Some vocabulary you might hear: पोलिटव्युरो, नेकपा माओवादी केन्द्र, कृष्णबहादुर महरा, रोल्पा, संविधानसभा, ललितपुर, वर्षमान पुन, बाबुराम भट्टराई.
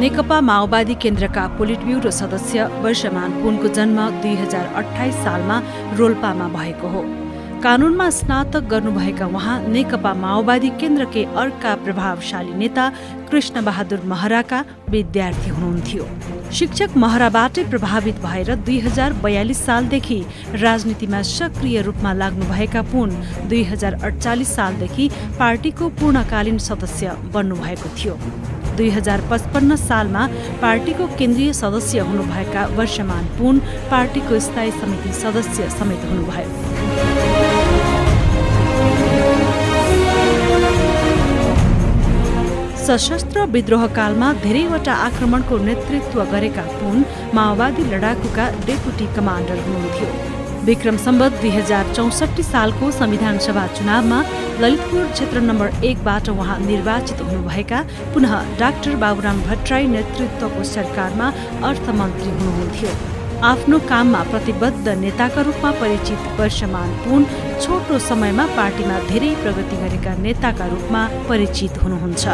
नेकपा माओवादी केन्द्रका पोलिटब्युरो सदस्य वर्षमान पुनको जन्म 2028 सालमा रोल्पामा भएको हो। कानूनमा स्नातक गर्नुभएका उहाँ नेकपा माओवादी केन्द्रकै अर्का प्रभावशाली नेता कृष्णबहादुर महराका विद्यार्थी हुनुहुन्थ्यो। शिक्षक महराबाटै प्रभावित भएर 2042 सालदेखि राजनीतिमा सक्रिय रूपमा लाग्नुभएका पुन 2048 सालदेखि पार्टीको पूर्णकालीन सदस्य बन्नुभएको थियो। 2055 सालमा पार्टीको केन्द्रीय सदस्य हुनुभएका वर्षमान पुन पार्टीको स्थायी समिति सदस्य समेत हुनुभयो। सशस्त्र विद्रोहकालमा धेरैवटा आक्रमणको नेतृत्व गरेका पुन माओवादी लडाकुका डेपुटी कमान्डर हुनुहुन्थ्यो। विक्रम सम्वत 2064 सालको संविधान सभा चुनावमा ललितपुर क्षेत्र नम्बर 1बाट उहाँ निर्वाचित हुनुभएका पुनः डाक्टर बाबुराम भट्टराई नेतृत्वको सरकारमा अर्थमन्त्री हुनुहुन्थ्यो। आफ्नो काममा प्रतिबद्ध नेताका रूपमा परिचित वर्षमान पुन छोटो समयमा पार्टीमा धेरै प्रगति गरेका नेताका रूपमा परिचित हुनुहुन्छ।